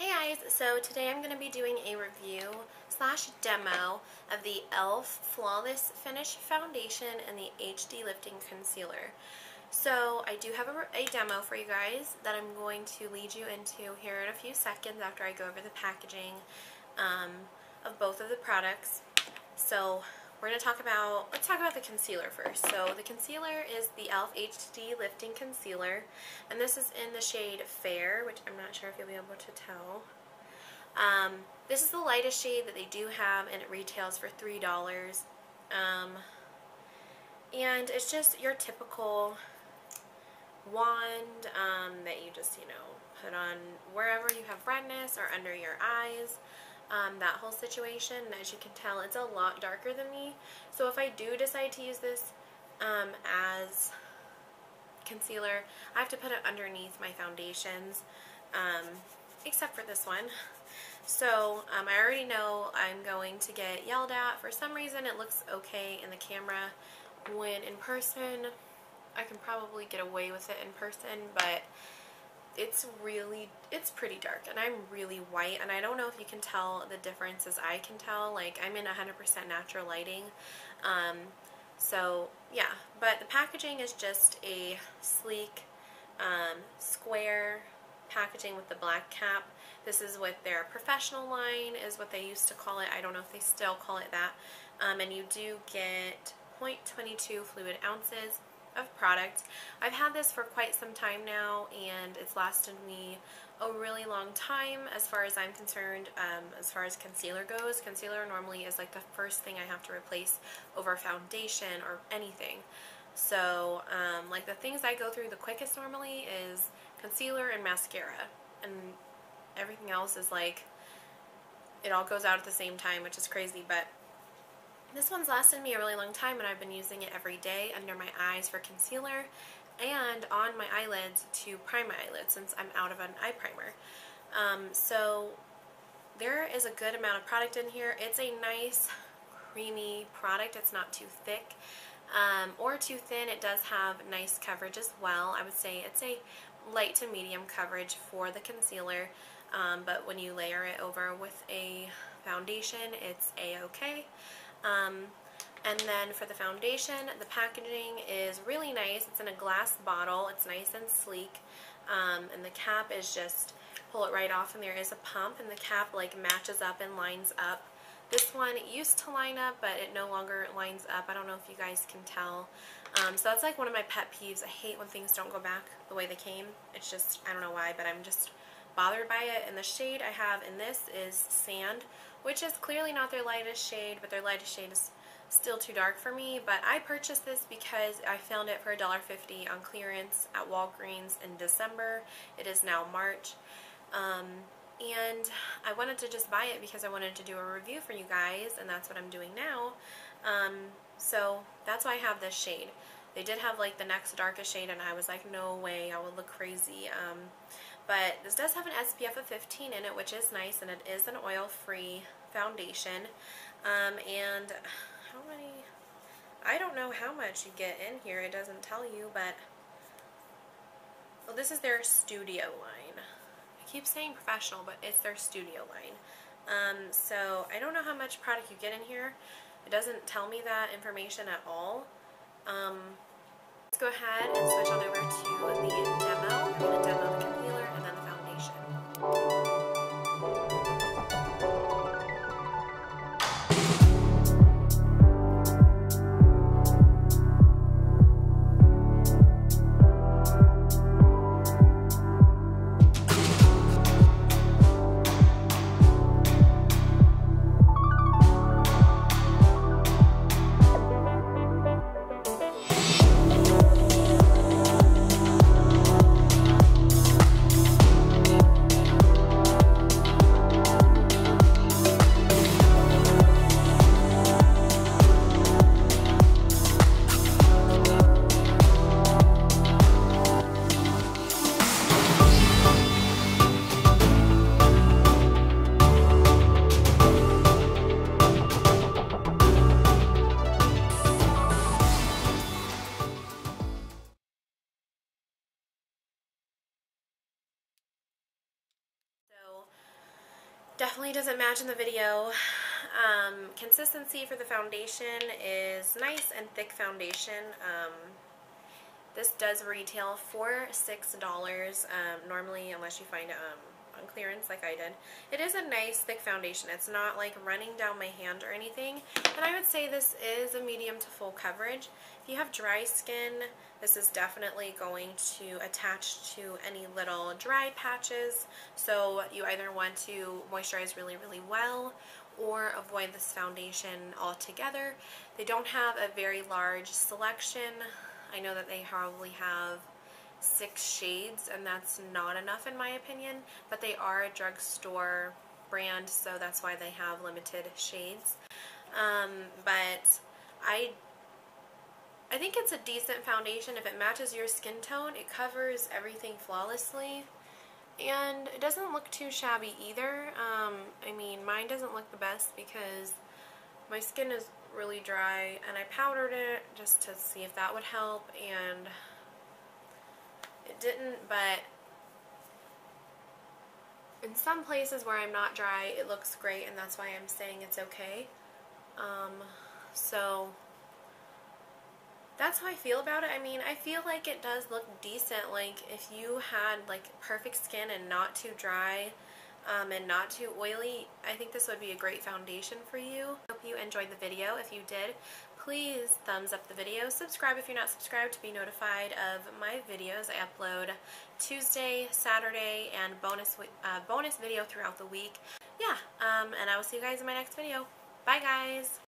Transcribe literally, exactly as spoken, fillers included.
Hey guys, so today I'm going to be doing a review slash demo of the E L F Flawless Finish Foundation and the H D Lifting Concealer. So I do have a, a demo for you guys that I'm going to lead you into here in a few seconds after I go over the packaging um, of both of the products. So we're going to talk about, let's talk about the concealer first. So the concealer is the E L F H D Lifting Concealer, and this is in the shade Fair, which I'm not sure if you'll be able to tell. Um, this is the lightest shade that they do have, and it retails for three dollars. Um, and it's just your typical wand um, that you just, you know, put on wherever you have redness or under your eyes. Um, that whole situation, and as you can tell, it's a lot darker than me, so if I do decide to use this um, as concealer, I have to put it underneath my foundations, um, except for this one. So um, I already know I'm going to get yelled at. For some reason it looks okay in the camera, when in person I can probably get away with it in person, but it's really, it's pretty dark, and I'm really white, and I don't know if you can tell the difference as I can tell. Like, I'm in one hundred percent natural lighting, um, so yeah, but the packaging is just a sleek, um, square packaging with the black cap. This is with their professional line, is what they used to call it. I don't know if they still call it that, um, and you do get zero point two two fluid ounces of product. I've had this for quite some time now, and it's lasted me a really long time as far as I'm concerned. Um, as far as concealer goes, concealer normally is like the first thing I have to replace over foundation or anything. So um, like the things I go through the quickest normally is concealer and mascara, and everything else is like, it all goes out at the same time, which is crazy, but this one's lasted me a really long time, and I've been using it every day under my eyes for concealer and on my eyelids to prime my eyelids, since I'm out of an eye primer. Um, so there is a good amount of product in here. It's a nice creamy product. It's not too thick um, or too thin. It does have nice coverage as well. I would say it's a light to medium coverage for the concealer, um, but when you layer it over with a foundation, it's a-okay. Um, and then for the foundation, the packaging is really nice. It's in a glass bottle. It's nice and sleek. Um, and the cap is just, pull it right off, and there is a pump, and the cap like matches up and lines up. This one used to line up, but it no longer lines up. I don't know if you guys can tell. Um, so that's like one of my pet peeves. I hate when things don't go back the way they came. It's just, I don't know why, but I'm just bothered by it. And the shade I have in this is Sand, which is clearly not their lightest shade, but their lightest shade is still too dark for me. But I purchased this because I found it for a dollar fifty on clearance at Walgreens in December. It is now March. Um, and I wanted to just buy it because I wanted to do a review for you guys, and that's what I'm doing now. Um, so that's why I have this shade. They did have like the next darkest shade, and I was like, no way, I would look crazy. Um, but this does have an S P F of fifteen in it, which is nice, and it is an oil-free foundation. Um, and how many, I don't know how much you get in here, it doesn't tell you, but, well, this is their studio line. I keep saying professional, but it's their studio line. Um, so I don't know how much product you get in here. It doesn't tell me that information at all. Um, let's go ahead and switch on over to the demo. I'm going to demo the concealer and then the foundation. Thank you. definitely doesn't match in the video. Um, consistency for the foundation is nice and thick foundation. Um, this does retail for six dollars, um, normally, unless you find it um, on clearance like I did. It is a nice thick foundation. It's not like running down my hand or anything, and I would say this is a medium to full coverage. If you have dry skin, this is definitely going to attach to any little dry patches, so you either want to moisturize really, really well or avoid this foundation altogether. They don't have a very large selection. I know that they probably have six shades, and that's not enough in my opinion, but they are a drugstore brand, so that's why they have limited shades. Um, but I I think it's a decent foundation. If it matches your skin tone, it covers everything flawlessly, and it doesn't look too shabby either. Um, I mean, mine doesn't look the best because my skin is really dry, and I powdered it just to see if that would help, and it didn't. But in some places where I'm not dry, it looks great, and that's why I'm saying it's okay. Um, so that's how I feel about it. I mean, I feel like it does look decent. Like, if you had like perfect skin and not too dry, Um, and not too oily, I think this would be a great foundation for you. Hope you enjoyed the video. If you did, please thumbs up the video. Subscribe if you're not subscribed to be notified of my videos. I upload Tuesday, Saturday, and bonus uh, bonus video throughout the week. Yeah, um, and I will see you guys in my next video. Bye, guys!